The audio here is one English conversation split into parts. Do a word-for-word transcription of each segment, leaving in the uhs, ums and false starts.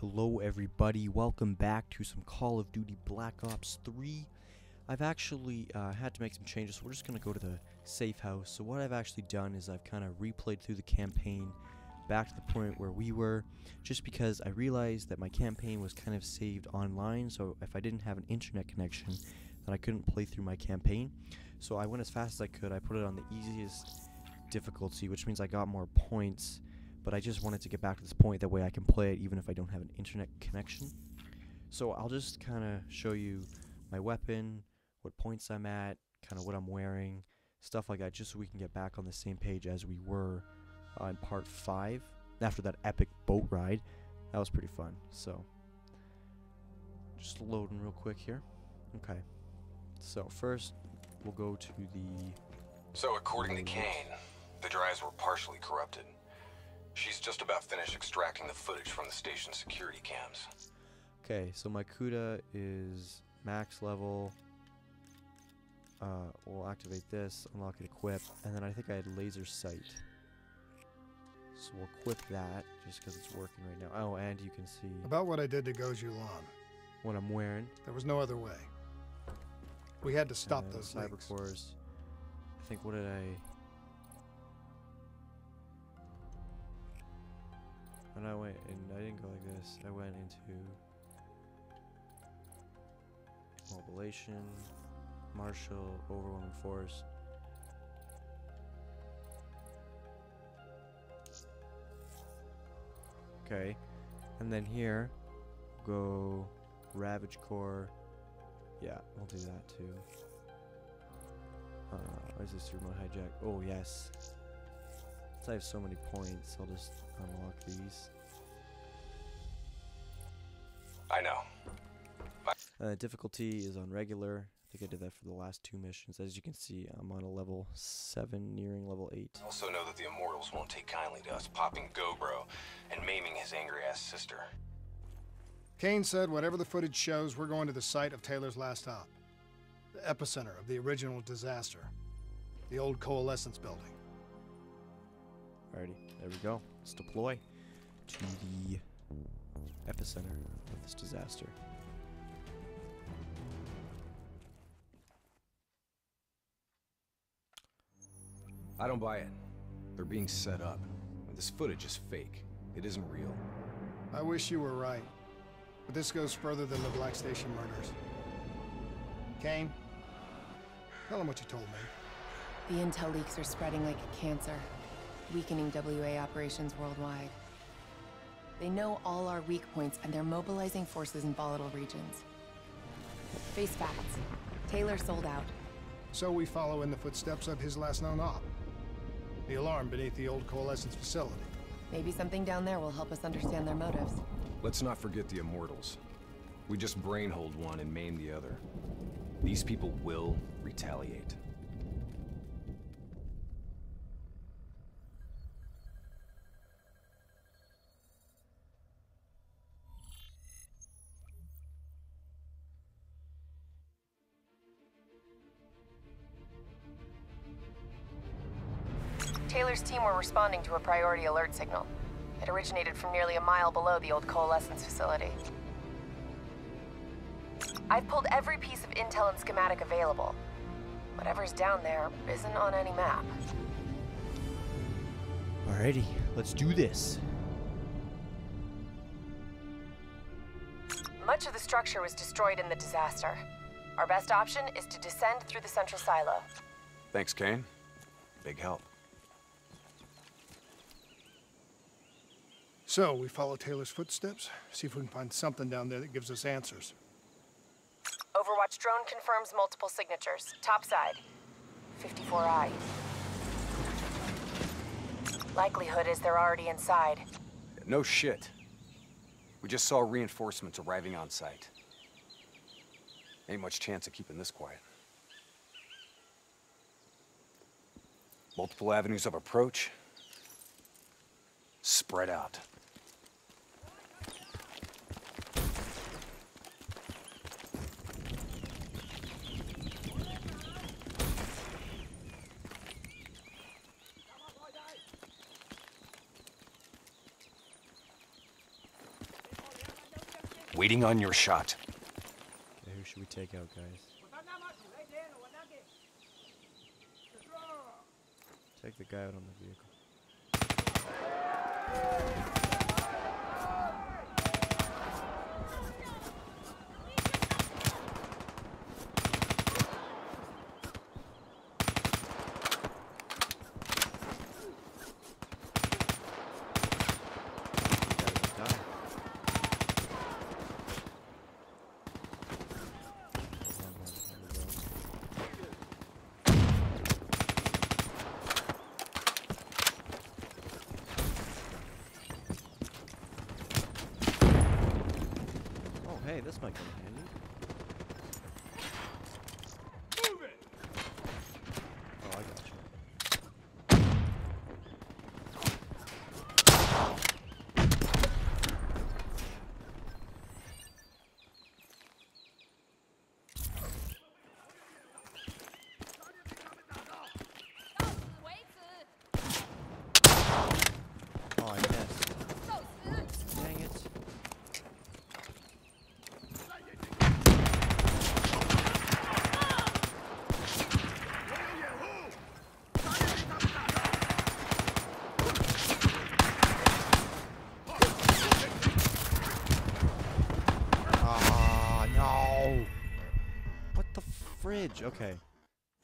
Hello everybody, welcome back to some Call of Duty Black Ops three. I've actually uh, had to make some changes, so we're just going to go to the safe house. So what I've actually done is I've kind of replayed through the campaign back to the point where we were, just because I realized that my campaign was kind of saved online, so if I didn't have an internet connection, then I couldn't play through my campaign. So I went as fast as I could. I put it on the easiest difficulty, which means I got more points. But I just wanted to get back to this point, that way I can play it even if I don't have an internet connection. So I'll just kind of show you my weapon, what points I'm at, kind of what I'm wearing, stuff like that, just so we can get back on the same page as we were on uh, part five, after that epic boat ride. That was pretty fun, so. Just loading real quick here. Okay, so first we'll go to the... So according to Kane, the drives were partially corrupted. She's just about finished extracting the footage from the station's security cams. Okay, so my CUDA is max level. Uh, we'll activate this, unlock it, equip, and then I think I had laser sight. So we'll equip that, just because it's working right now. Oh, and you can see... About what I did to Gojulon. What I'm wearing. There was no other way. We had to stop and those cyber cores. I think, what did I... And I went, and I didn't go like this. I went into mobilization, martial, overwhelming force. Okay, and then here, go ravage core. Yeah, we'll do that too. Uh, why is this remote hijack? Oh yes. Since I have so many points, I'll just unlock these. I know. Uh, difficulty is on regular. I think I did that for the last two missions. As you can see, I'm on a level seven, nearing level eight. Also know that the Immortals won't take kindly to us popping GoBro and maiming his angry-ass sister. Kane said whatever the footage shows, we're going to the site of Taylor's last op. The epicenter of the original disaster. The old Coalescence building. Alrighty, there we go. Let's deploy to the epicenter of this disaster. I don't buy it. They're being set up. This footage is fake. It isn't real. I wish you were right, but this goes further than the Black Station murders. Kane, tell them what you told me. The intel leaks are spreading like a cancer, weakening W A operations worldwide. They know all our weak points, and they're mobilizing forces in volatile regions. Face facts. Taylor sold out. So we follow in the footsteps of his last known op. The alarm beneath the old Coalescence facility. Maybe something down there will help us understand their motives. Let's not forget the Immortals. We just brainhold one and maim the other. These people will retaliate. Taylor's team were responding to a priority alert signal. It originated from nearly a mile below the old Coalescence facility. I've pulled every piece of intel and schematic available. Whatever's down there isn't on any map. Alrighty, let's do this. Much of the structure was destroyed in the disaster. Our best option is to descend through the central silo. Thanks, Kane. Big help. So, we follow Taylor's footsteps, see if we can find something down there that gives us answers. Overwatch drone confirms multiple signatures. Topside, fifty-four I. Likelihood is they're already inside. No shit. We just saw reinforcements arriving on site. Ain't much chance of keeping this quiet. Multiple avenues of approach. Spread out. waiting on your shot. Okay, who should we take out, guys? Take the guy out on the vehicle. Hey, this might come in handy. Move it. Oh, I got you. Oh, I missed. Okay.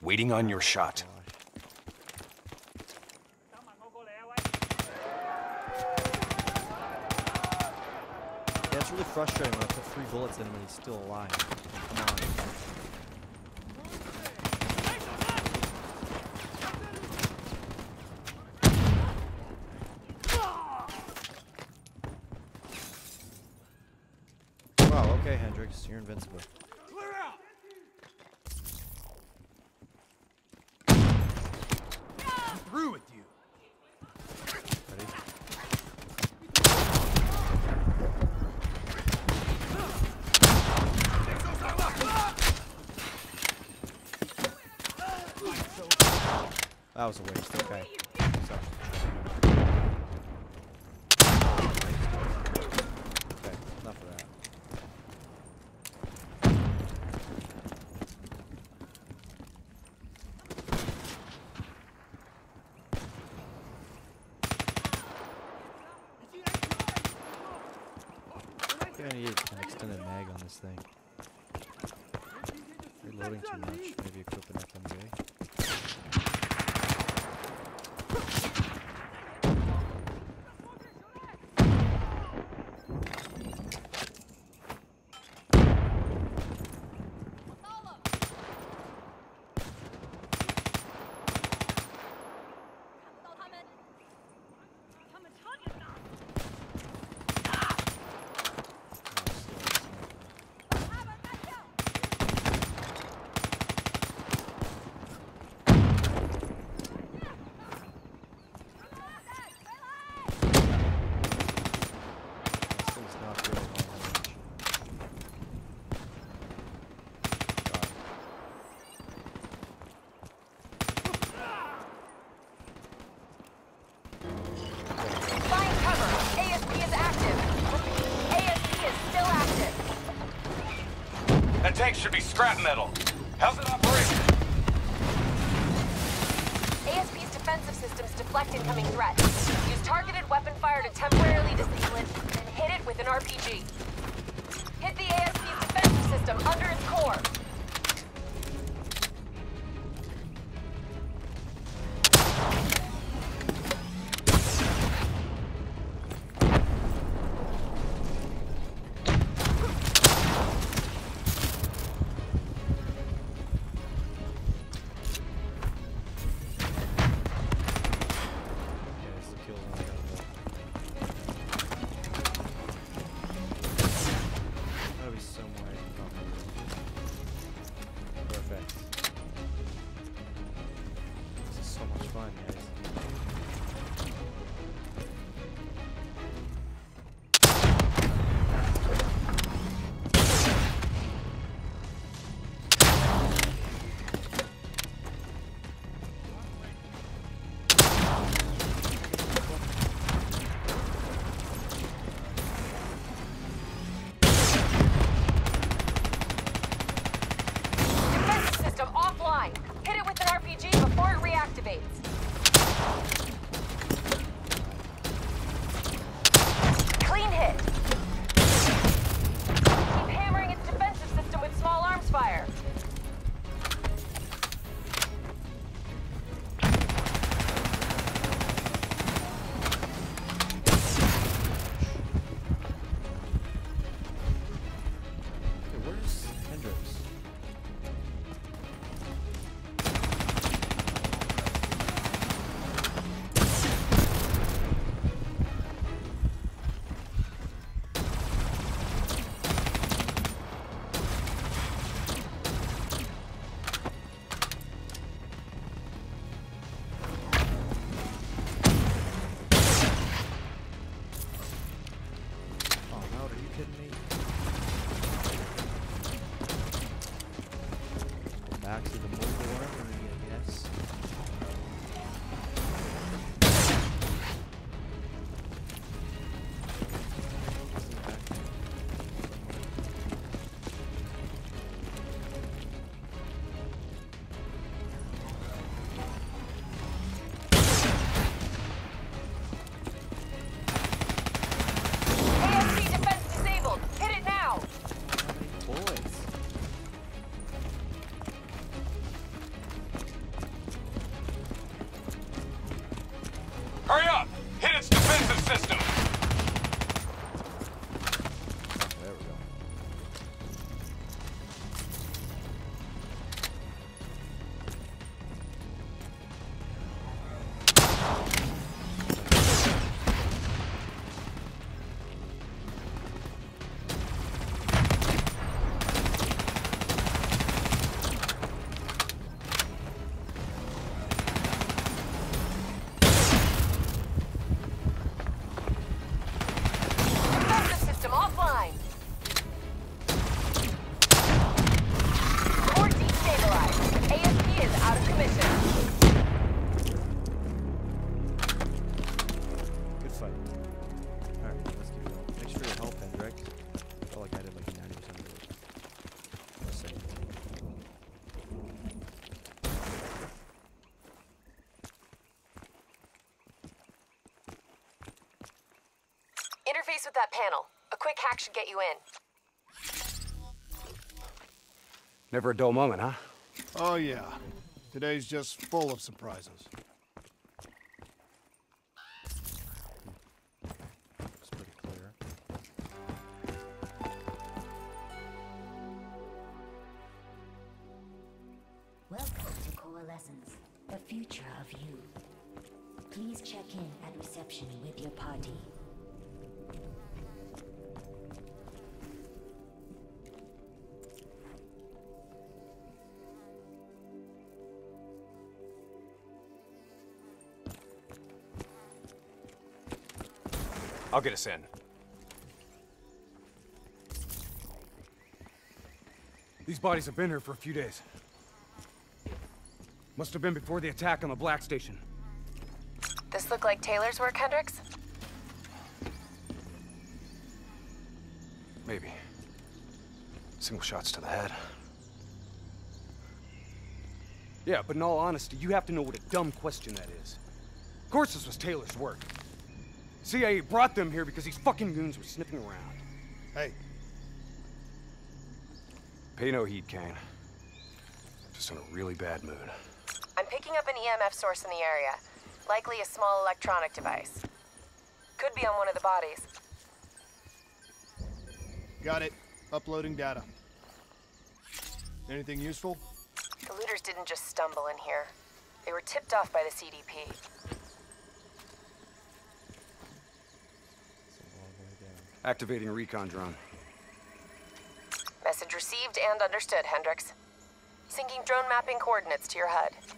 Waiting on your shot. Yeah, it's really frustrating when I put three bullets in him and he's still alive. Come on. Wow, okay, Hendrix, you're invincible. That was a waste, okay. So. Okay, enough of that. I'm gonna need an extended mag on this thing. Reloading too much, maybe equip an F M J. Tank should be scrap metal. How's it operation? A S P's defensive systems deflect incoming threats. Use targeted weapon fire to temporarily disable it, then hit it with an R P G. Hit the A S P's defensive system under its core. kidding me? Back to the mobile armory, I guess. Interface with that panel. A quick hack should get you in. Never a dull moment, huh? Oh, yeah. Today's just full of surprises. It's pretty clear. Welcome to Coalescence, the future of you. Please check in at reception with your party. I'll get us in. These bodies have been here for a few days. Must have been before the attack on the Black Station. This look like Taylor's work, Hendricks? Maybe. Single shots to the head. Yeah, but in all honesty, you have to know what a dumb question that is. Of course this was Taylor's work. C I A brought them here because these fucking goons were sniffing around. Hey. Pay no heed, Kane. Just in a really bad mood. I'm picking up an E M F source in the area. Likely a small electronic device. Could be on one of the bodies. Got it. Uploading data. Anything useful? The looters didn't just stumble in here. They were tipped off by the C D P. Activating recon drone. Message received and understood, Hendricks. Syncing drone mapping coordinates to your H U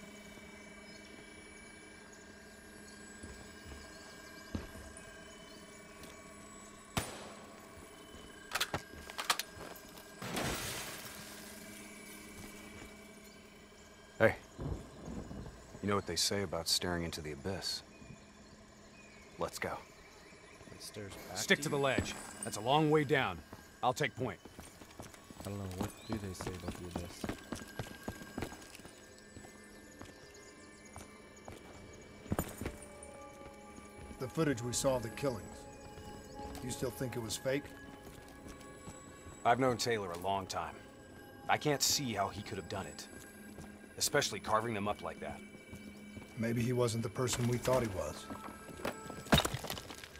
D. Hey. You know what they say about staring into the abyss? Let's go. Stick to, to the ledge. That's a long way down. I'll take point. I don't know. What do they say about the abyss? The footage we saw of the killings. You still think it was fake? I've known Taylor a long time. I can't see how he could have done it. Especially carving them up like that. Maybe he wasn't the person we thought he was.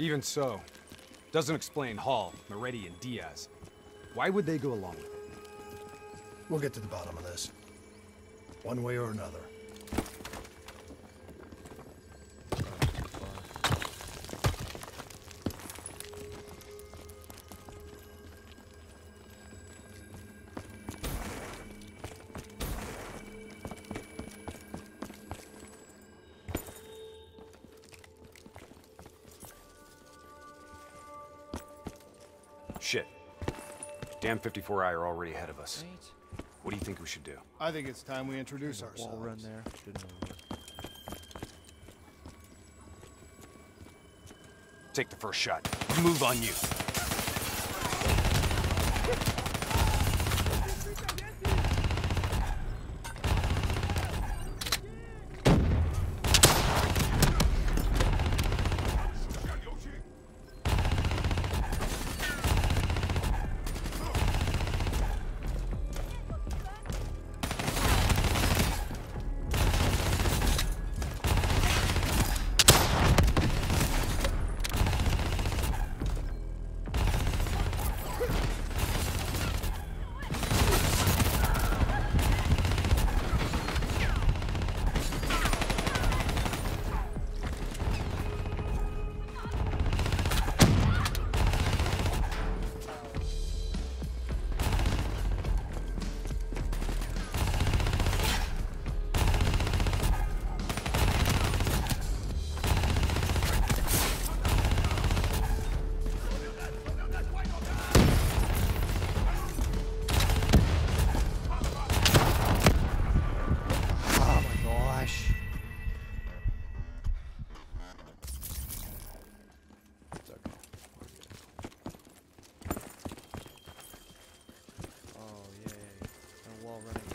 Even so, doesn't explain Hall, Moretti, and Diaz. Why would they go along with it? We'll get to the bottom of this. One way or another. Shit. Damn fifty-four I are already ahead of us. What do you think we should do? I think it's time we introduce ourselves. Wall run there. Take the first shot. Move on you.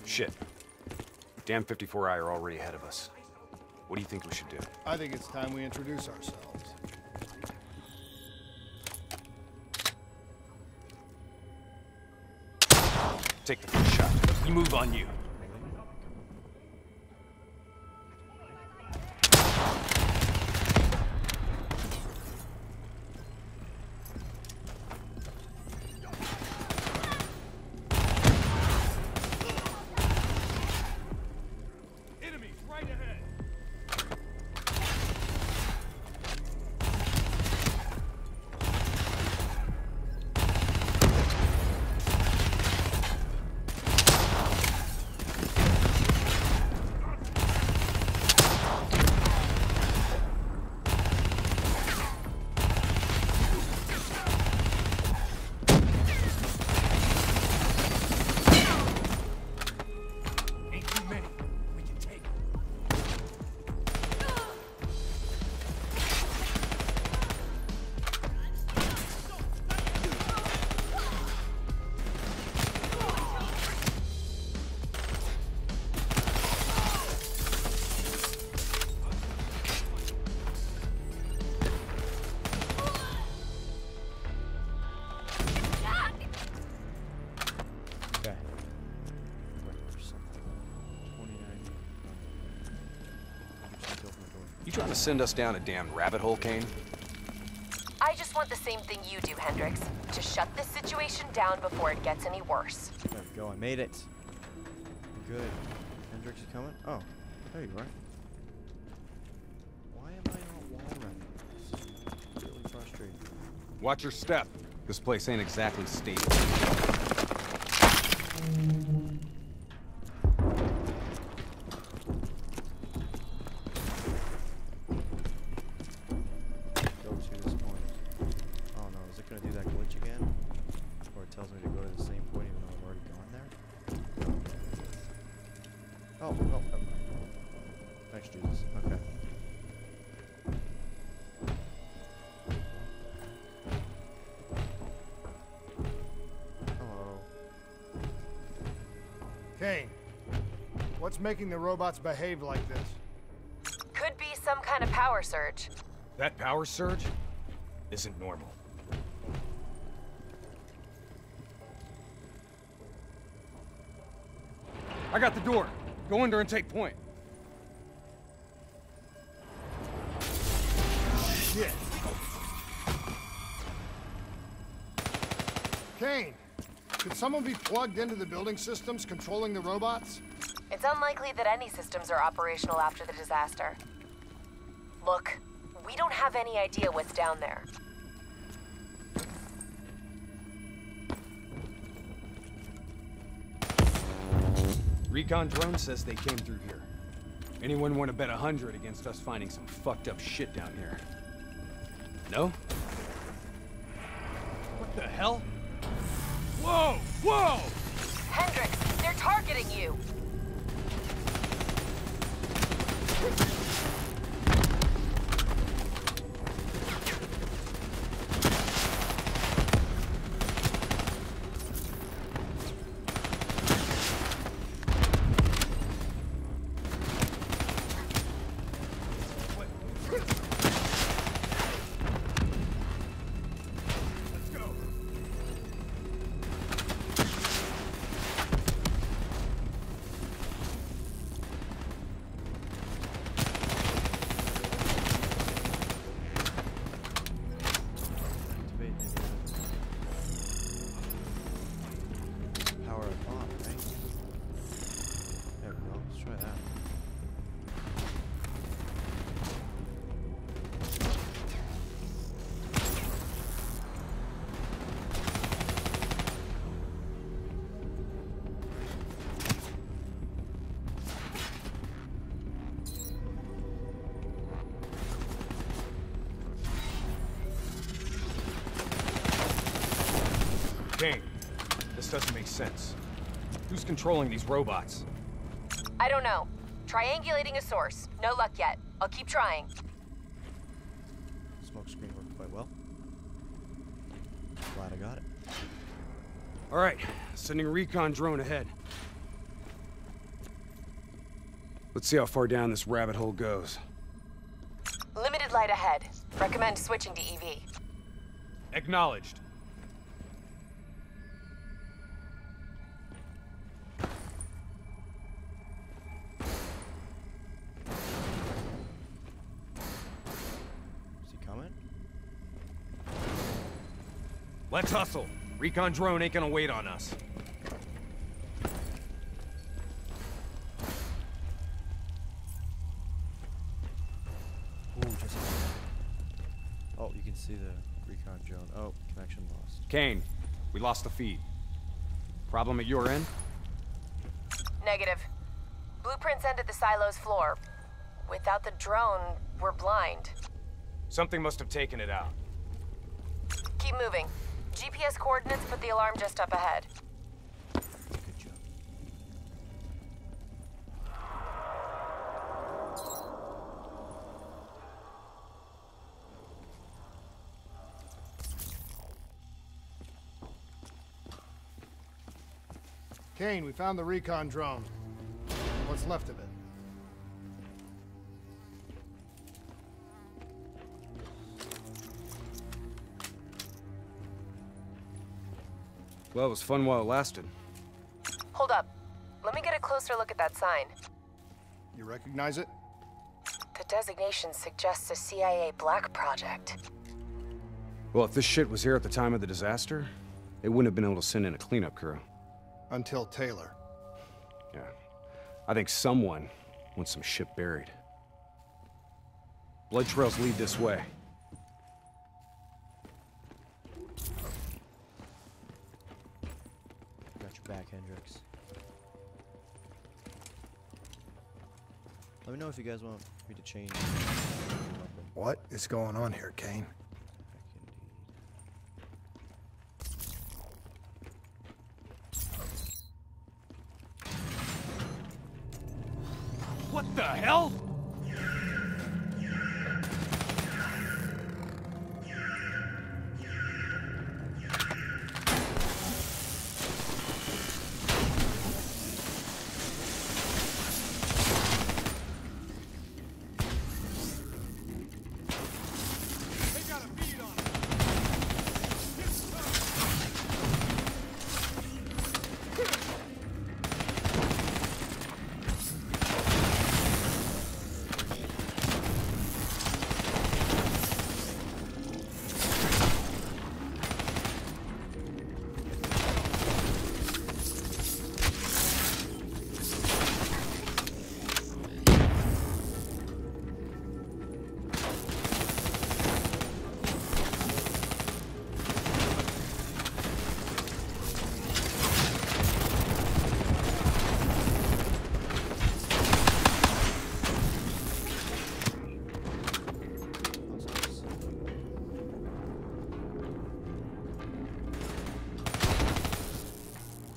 Shit. Damn fifty-four I are already ahead of us. What do you think we should do? I think it's time we introduce ourselves. Take the first shot. We move on you. Trying to send us down a damn rabbit hole, Kane? I just want the same thing you do, Hendricks. To shut this situation down before it gets any worse. There we go, I made it. Good. Hendricks is coming? Oh, there you are. Why am I not wall running? This is really frustrating. Watch your step. This place ain't exactly stable. What's making the robots behave like this? Could be some kind of power surge. That power surge isn't normal. I got the door. Go under and take point. Shit. Kane, could someone be plugged into the building systems controlling the robots? It's unlikely that any systems are operational after the disaster. Look, we don't have any idea what's down there. Recon drone says they came through here. Anyone want to bet a hundred against us finding some fucked up shit down here? No? What the hell? Whoa! Whoa! Hendricks, they're targeting you! This doesn't make sense. Who's controlling these robots? I don't know. Triangulating a source. No luck yet. I'll keep trying. Smoke screen worked quite well. Glad I got it. All right, sending a recon drone ahead. Let's see how far down this rabbit hole goes. Limited light ahead. Recommend switching to E V. Acknowledged. Let's hustle. Recon drone ain't gonna wait on us. Ooh, just... Oh, you can see the recon drone. Oh, connection lost. Kane, we lost the feed. Problem at your end? Negative. Blueprints ended the silo's floor. Without the drone, we're blind. Something must have taken it out. Keep moving. G P S coordinates put the alarm just up ahead. Good job. Kane, we found the recon drone. What's left of it? Well, it was fun while it lasted. Hold up. Let me get a closer look at that sign. You recognize it? The designation suggests a C I A black project. Well, if this shit was here at the time of the disaster, they wouldn't have been able to send in a cleanup crew. Until Taylor. Yeah. I think someone wants some shit buried. Blood trails lead this way. Back, Hendricks. Let me know if you guys want me to change. What is going on here, Kane? What the hell?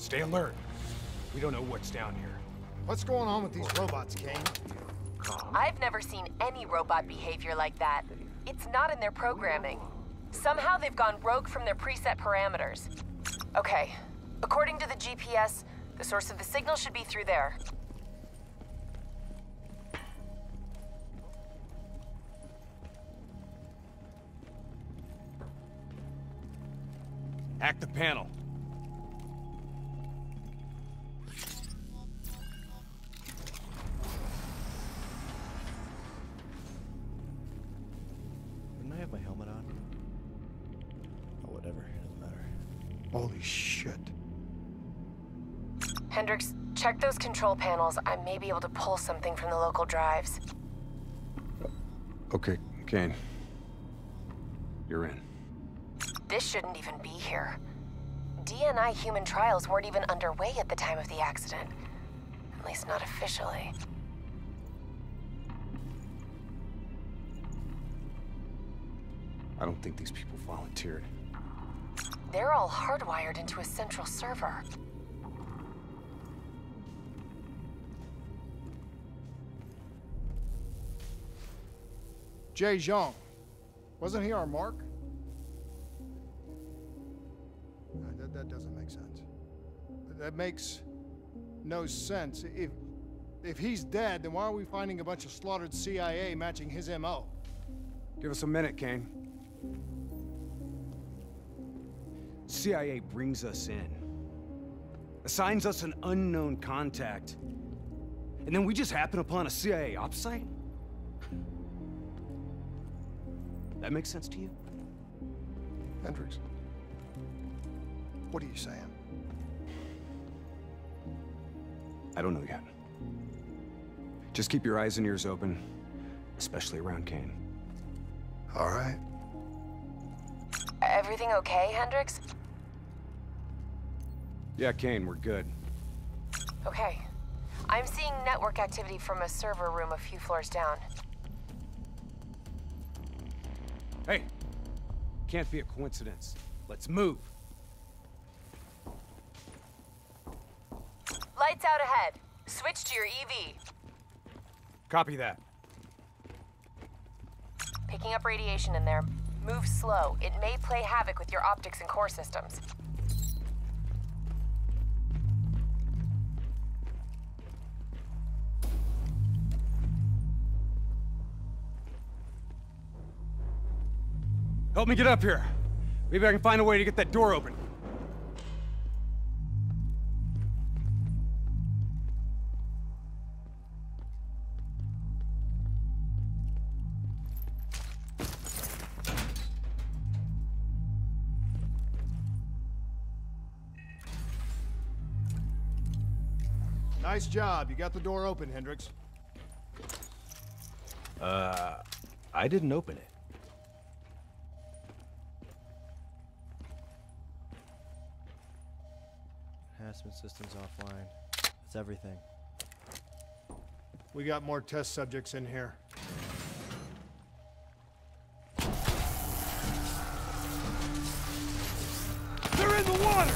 Stay alert. We don't know what's down here. What's going on with these robots, Kane? I've never seen any robot behavior like that. It's not in their programming. Somehow they've gone rogue from their preset parameters. Okay, according to the G P S, the source of the signal should be through there. Active panel. Wouldn't I have my helmet on? Oh, whatever. It doesn't matter. Holy shit. Hendricks, check those control panels. I may be able to pull something from the local drives. Okay, Kane. You're in. This shouldn't even be here. D N I human trials weren't even underway at the time of the accident. At least not officially. I don't think these people volunteered. They're all hardwired into a central server. Jae Zhong. Wasn't he our mark? That doesn't make sense. That makes no sense. If, if he's dead, then why are we finding a bunch of slaughtered C I A matching his M O? Give us a minute, Kane. C I A brings us in, assigns us an unknown contact, and then we just happen upon a C I A op site? That makes sense to you? Hendricks. What are you saying? I don't know yet. Just keep your eyes and ears open, especially around Kane. All right. Everything okay, Hendricks? Yeah, Kane, we're good. Okay. I'm seeing network activity from a server room a few floors down. Hey, can't be a coincidence. Let's move. Lights out ahead. Switch to your E V. Copy that. Picking up radiation in there. Move slow. It may play havoc with your optics and core systems. Help me get up here. Maybe I can find a way to get that door open. Nice job. You got the door open, Hendricks. Uh, I didn't open it. Enhancement systems offline. That's everything. We got more test subjects in here. They're in the water!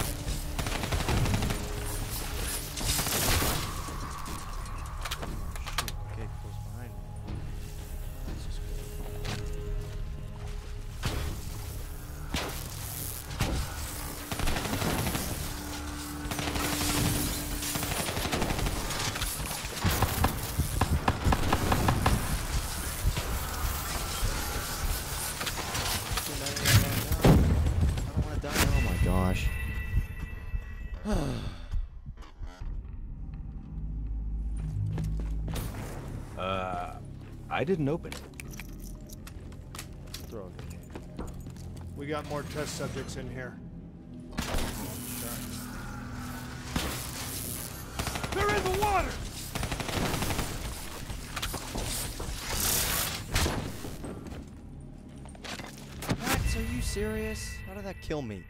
I didn't open it. Throw it. We got more test subjects in here. They're in the water! Max, are you serious? How did that kill me?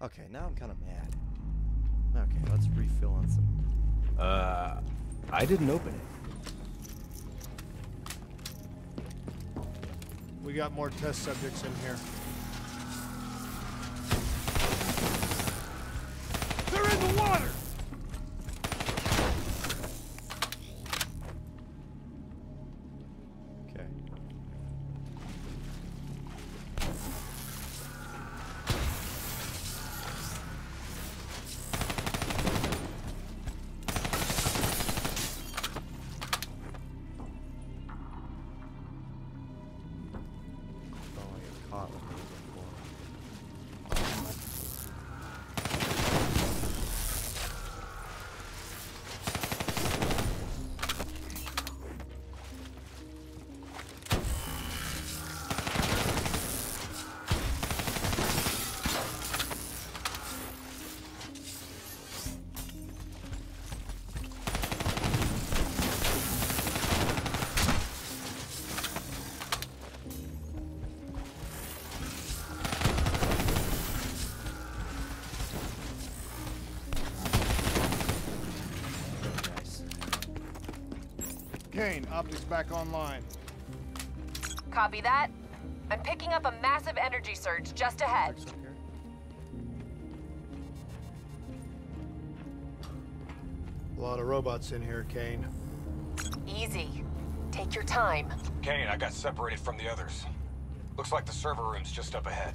Okay, now I'm kind of mad. Okay, let's refill on some. Uh, I didn't open it. We got more test subjects in here. They're in the water! Kane, optics back online. Copy that. I'm picking up a massive energy surge just ahead. A lot of robots in here, Kane. Easy. Take your time. Kane, I got separated from the others. Looks like the server room's just up ahead.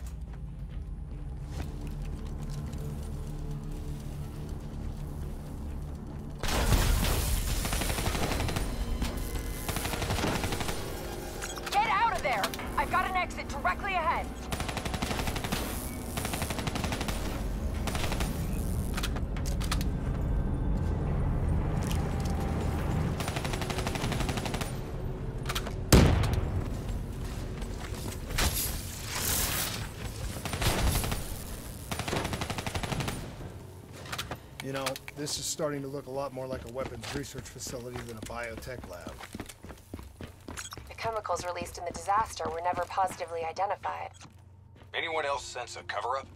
Get out of there! I've got an exit directly ahead. This is starting to look a lot more like a weapons research facility than a biotech lab. The chemicals released in the disaster were never positively identified. Anyone else sense a cover-up?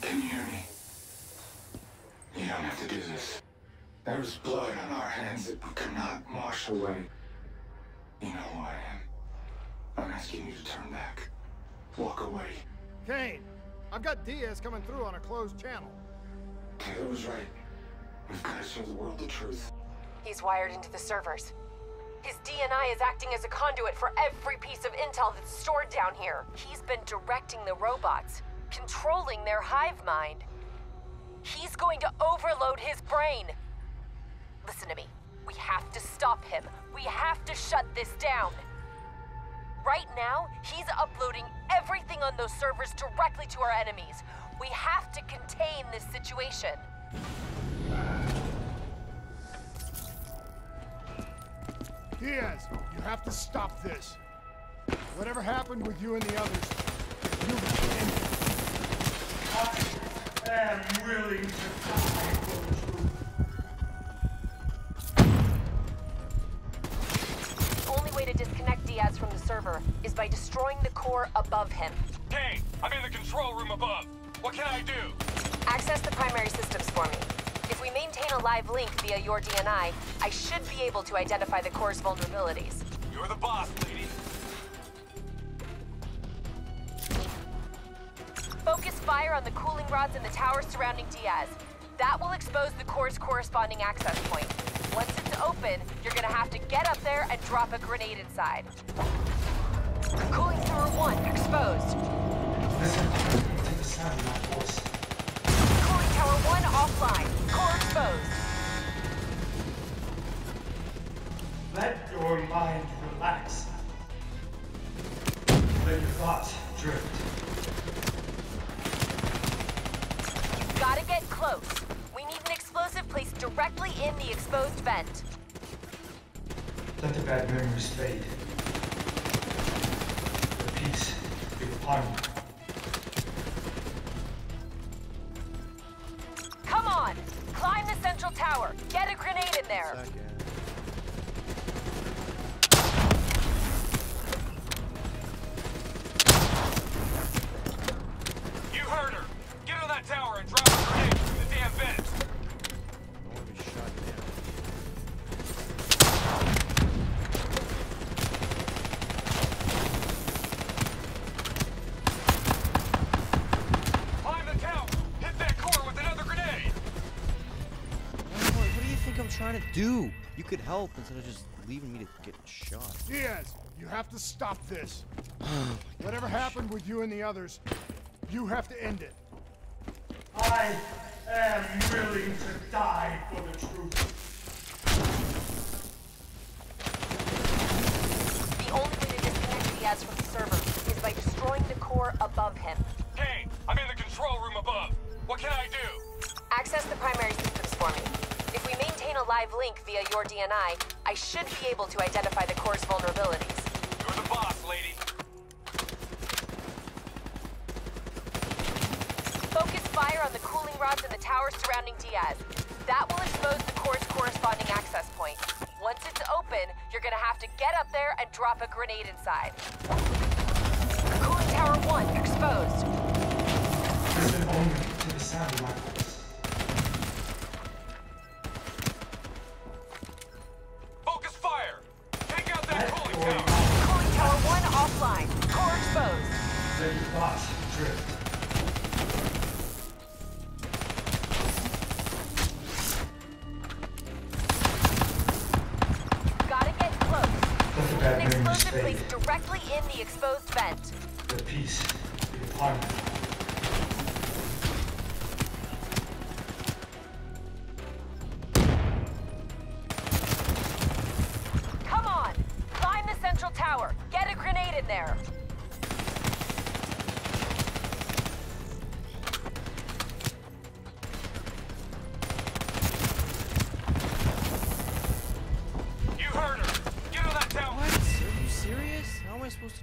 Can you hear me? You don't have to do this. There was blood on our hands that we could not wash away. You know who I am. I'm asking you to turn back. Walk away. Kane, I've got Diaz coming through on a closed channel. Taylor was right. We've got to show the world the truth. He's wired into the servers. His D N I is acting as a conduit for every piece of intel that's stored down here. He's been directing the robots, controlling their hive mind. He's going to overload his brain. Listen to me. We have to stop him. We have to shut this down. Right now, he's uploading everything on those servers directly to our enemies. We have to contain this situation. Diaz, you have to stop this. Whatever happened with you and the others, you can end it. I am willing to die for the truth. To disconnect Diaz from the server is by destroying the core above him. Kane, I'm in the control room above. What can I do? Access the primary systems for me. If we maintain a live link via your D N I, I should be able to identify the core's vulnerabilities. You're the boss, lady. Focus fire on the cooling rods in the tower surrounding Diaz. That will expose the core's corresponding access point. Once it's open, you're gonna have to get up there and drop a grenade inside. Cooling tower one exposed. Listen, take the sound of my voice. Cooling tower one offline. Core exposed. Let your mind relax. Let your thoughts drift. You've gotta get close. Explosive placed directly in the exposed vent. Let the bad memories fade. The peace, the armor. Come on! Climb the central tower! Get a grenade in there! Second. You heard her! Get on that tower and drop a grenade through the damn vent! Trying to do? You could help instead of just leaving me to get shot. Diaz, you have to stop this. Oh, whatever happened with you and the others, you have to end it. I am willing to die for the truth. The only way to disconnect Diaz from the server is by destroying the core above him. Hey, I'm in the control room above. What can I do? Access the primary systems for me. If we maintain a live link via your D N I, I should be able to identify the core's vulnerabilities. You're the boss, lady. Focus fire on the cooling rods in the tower surrounding Diaz. That will expose the core's corresponding access point. Once it's open, you're gonna have to get up there and drop a grenade inside. Cooling tower one exposed. Listen only to the sound like this. Focus fire! Take out that cooling tower! Cooling tower one offline. Core exposed. They lost drift. An explosive placed directly in the exposed vent. The piece, the apartment. Come on! Climb the central tower. Get a grenade in there.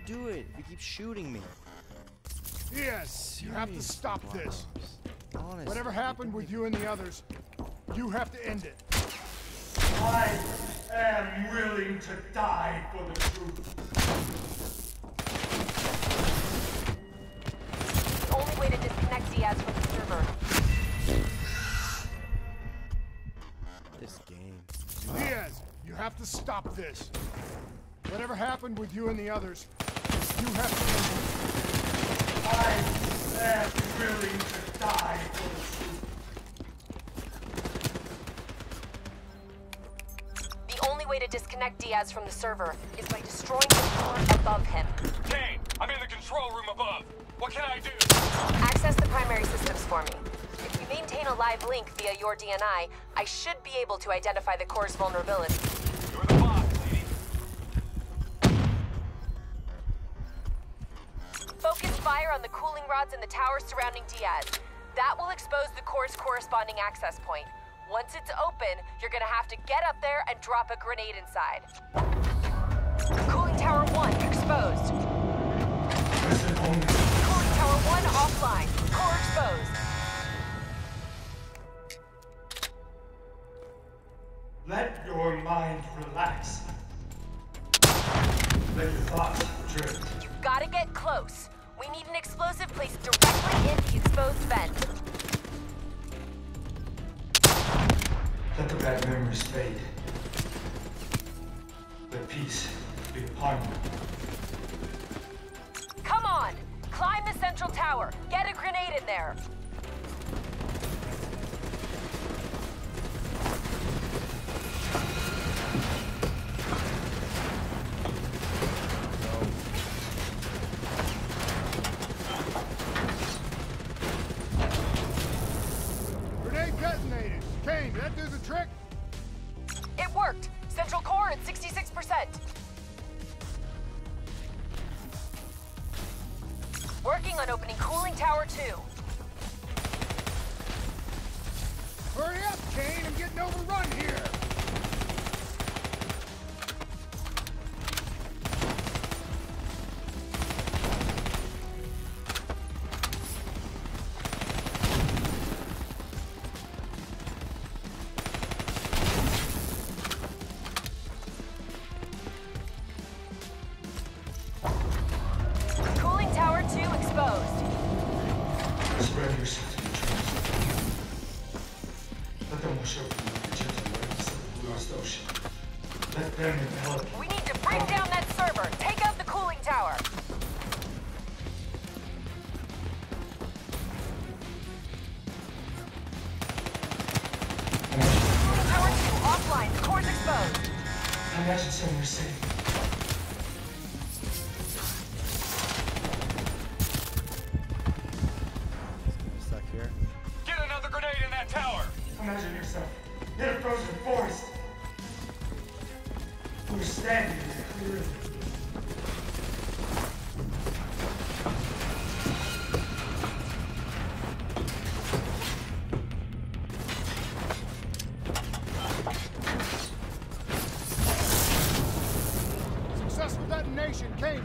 Do it. If you keep shooting me. Yes, you have to stop this. Honest, whatever happened with you and the others, you have to end it. I am willing to die for the truth. The only way to disconnect Diaz from the server. This game. Diaz, you have to stop this. Whatever happened with you and the others, you have to remember. I am willing to die for the truth. The only way to disconnect Diaz from the server is by destroying the floor above him. Kane, I'm in the control room above. What can I do? Access the primary systems for me. If you maintain a live link via your D N I, I should be able to identify the core's vulnerability. You're the boss. Focus fire on the cooling rods in the tower surrounding Diaz. That will expose the core's corresponding access point. Once it's open, you're gonna have to get up there and drop a grenade inside. Cooling tower one exposed. Cooling tower one offline. Core exposed. Let your mind relax. Let your thoughts drift. You gotta get close. We need an explosive placed directly in the exposed vent. Let the bad memories fade. Let peace be upon you. Come on! Climb the central tower. Get a grenade in there. Kane,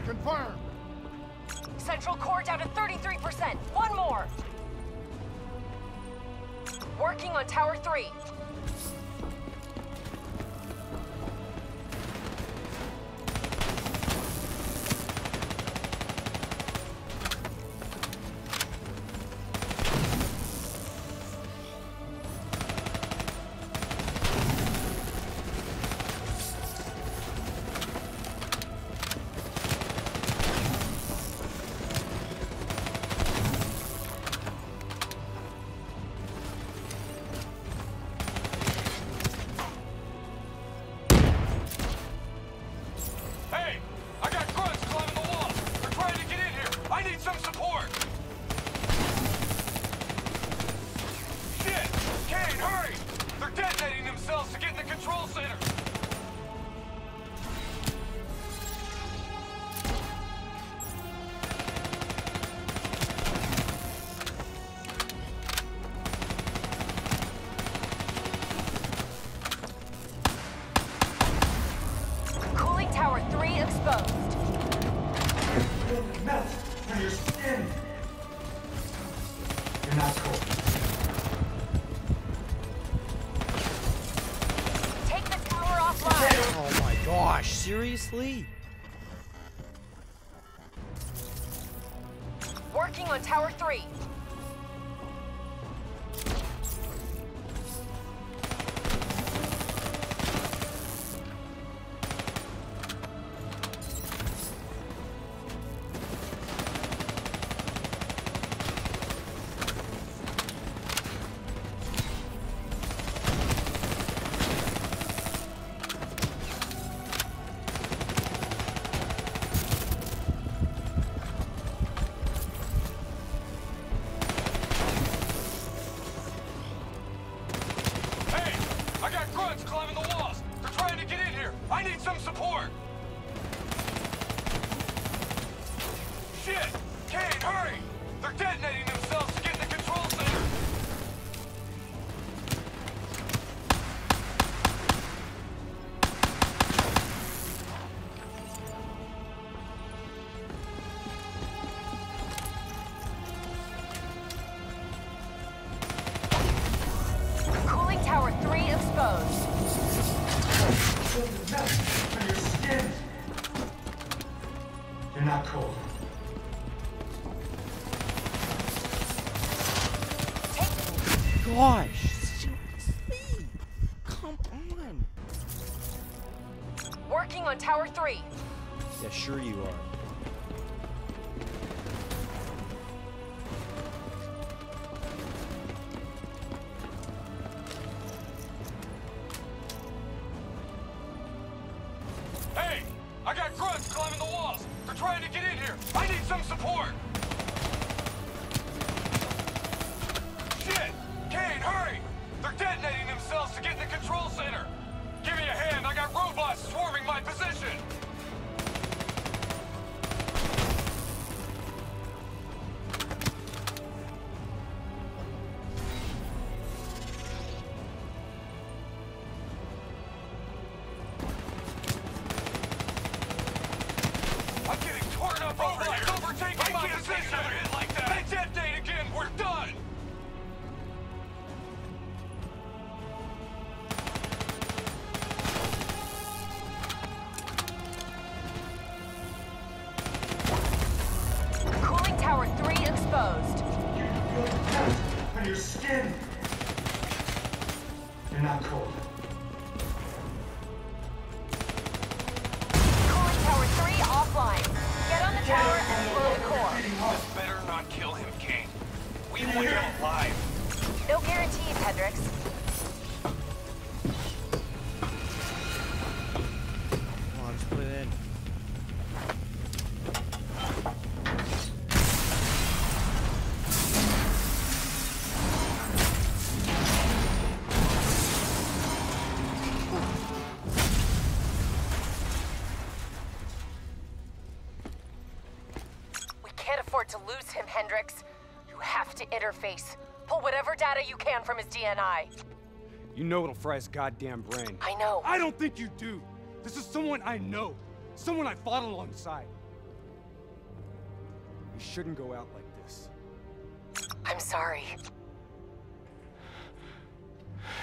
confirm. Central core down to thirty-three percent. One more. Working on tower three. gosh, seriously? Working on Tower three. Sure you are. Hey! I got grunts climbing the walls! They're trying to get in here! I need some support! Shit! Kane, hurry! They're detonating themselves to get in the control center! Give me a hand! I got robots swarming my position! To lose him, Hendricks. You have to interface. Pull whatever data you can from his D N I. You know it'll fry his goddamn brain. I know. I don't think you do. This is someone I know. Someone I fought alongside. You shouldn't go out like this. I'm sorry.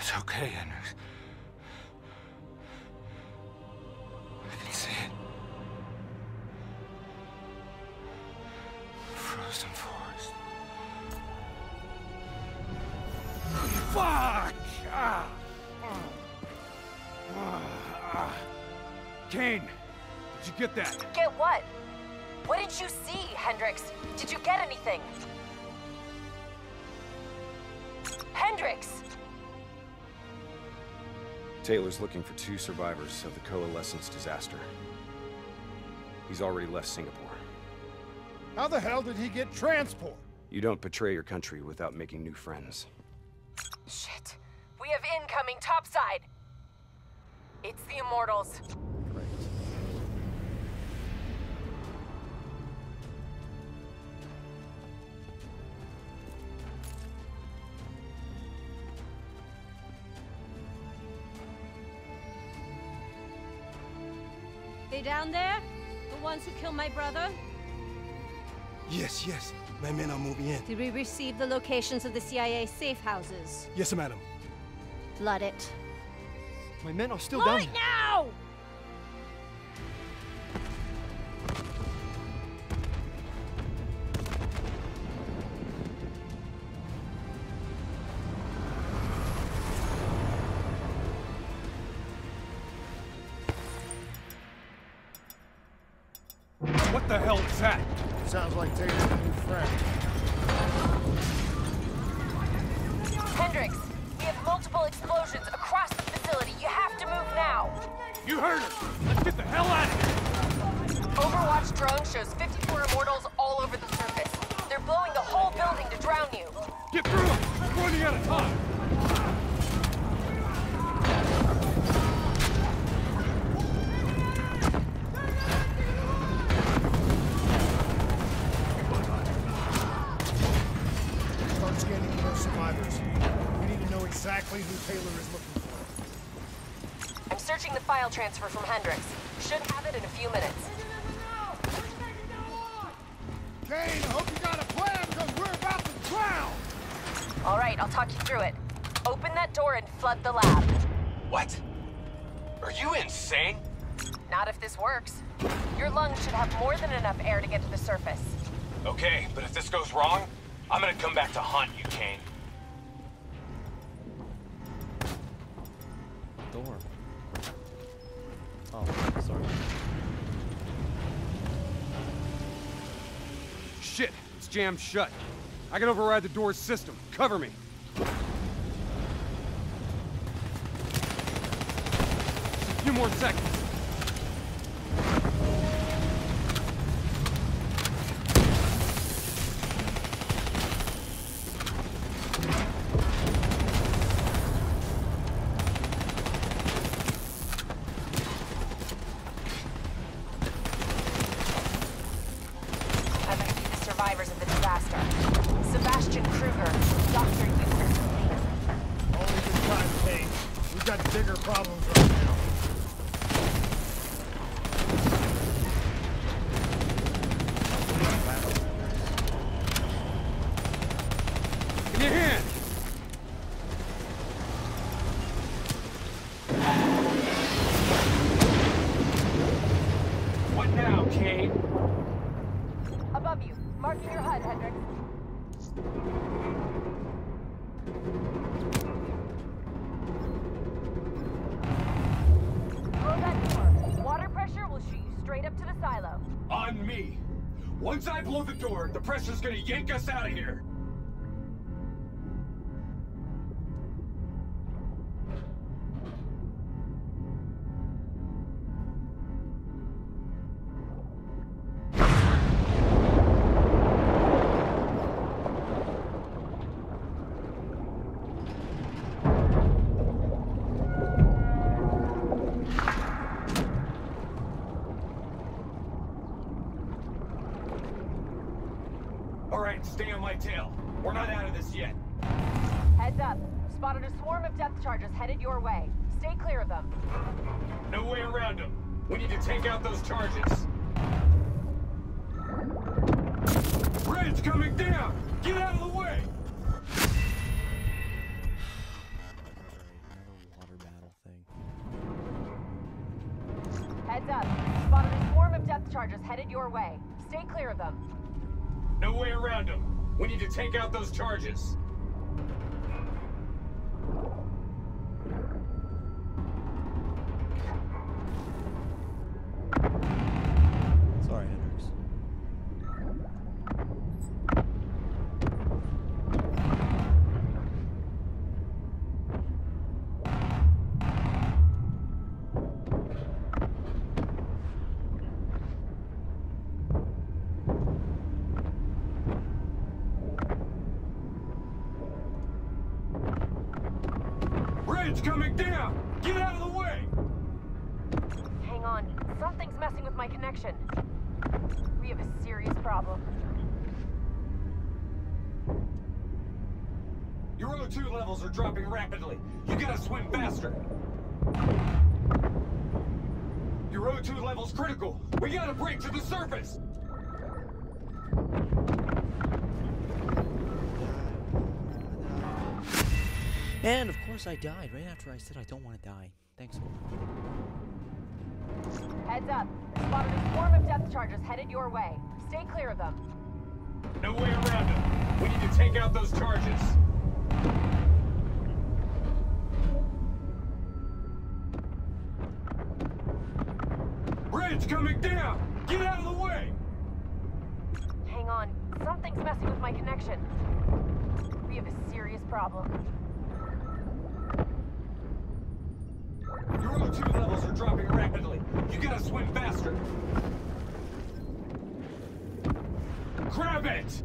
It's okay, Hendricks. I can see it. Frozen forest. Fuck! Ah. Ah. Kane, did you get that? Get what? What did you see, Hendricks? Did you get anything? Hendricks! Taylor's looking for two survivors of the coalescence disaster. He's already left Singapore. How the hell did he get transport? You don't betray your country without making new friends. Shit. We have incoming topside. It's the Immortals. Great. They down there? The ones who killed my brother? Yes, yes. My men are moving in. Did we receive the locations of the C I A safe houses? Yes, madam. Flood it. My men are still Flood down it now! What the hell's that? Sounds like taking a new friend. Hendricks, we have multiple explosions across the facility. You have to move now. You heard it. Let's get the hell out of here. Overwatch drone shows fifty-four immortals all over the surface. They're blowing the whole building to drown you. Get through them. We're running out of time. Exactly who Taylor is looking for. I'm searching the file transfer from Hendricks. Should have it in a few minutes. Kane, I hope you got a plan because we're about to drown! All right, I'll talk you through it. Open that door and flood the lab. What? Are you insane? Not if this works. Your lungs should have more than enough air to get to the surface. Okay, but if this goes wrong, I'm gonna come back to haunt you, Kane. Door. Oh, sorry. Shit, it's jammed shut. I can override the door's system. Cover me. A few more seconds. The pressure's gonna yank us out of here! Stay on my tail. We're not out of this yet. Heads up. Spotted a swarm of death charges headed your way. Stay clear of them. No way around them. We need to take out those charges. Red's coming down! Get out of the way! Another water battle thing. Heads up. Spotted a swarm of death charges headed your way. Stay clear of them. No way around them. We need to take out those charges. Sorry, Hendricks. Coming down! Get out of the way! Hang on. Something's messing with my connection. We have a serious problem. Your O two levels are dropping rapidly. You gotta swim faster. Your O two level's critical. We gotta break to the surface! And of course I died right after I said I don't want to die. Thanks. Heads up. Spotted a swarm of death charges headed your way. Stay clear of them. No way around them. We need to take out those charges. Bridge coming down! Get out of the way! Something's messing with my connection. We have a serious problem. Your O two levels are dropping rapidly. You gotta swim faster. Grab it!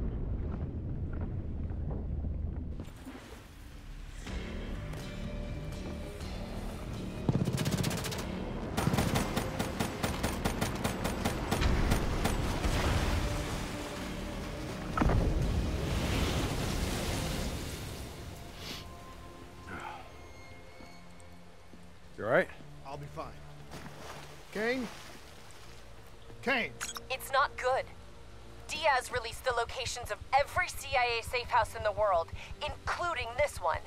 Of every C I A safe house in the world, including this one.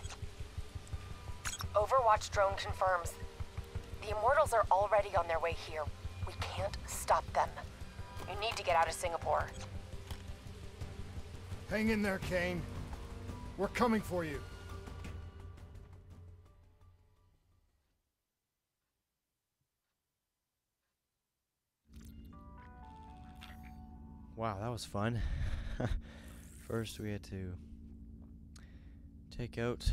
Overwatch drone confirms. The Immortals are already on their way here. We can't stop them. You need to get out of Singapore. Hang in there, Kane. We're coming for you. Wow, that was fun. First, we had to take out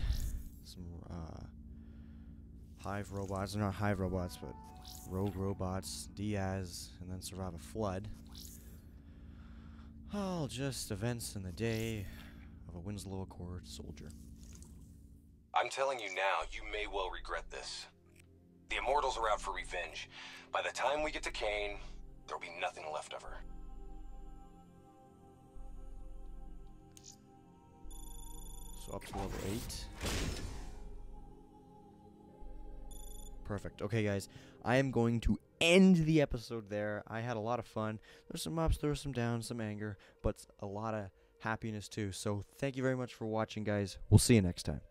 some uh, hive robots, not hive robots, but rogue robots, Diaz, and then survive a flood. All just events in the day of a Winslow Accord soldier. I'm telling you now, you may well regret this. The Immortals are out for revenge. By the time we get to Kane, there'll be nothing left of her. So up to level eight. Perfect. Okay, guys. I am going to end the episode there. I had a lot of fun. There's some ups, there's some downs, some anger, but a lot of happiness too. So thank you very much for watching, guys. We'll see you next time.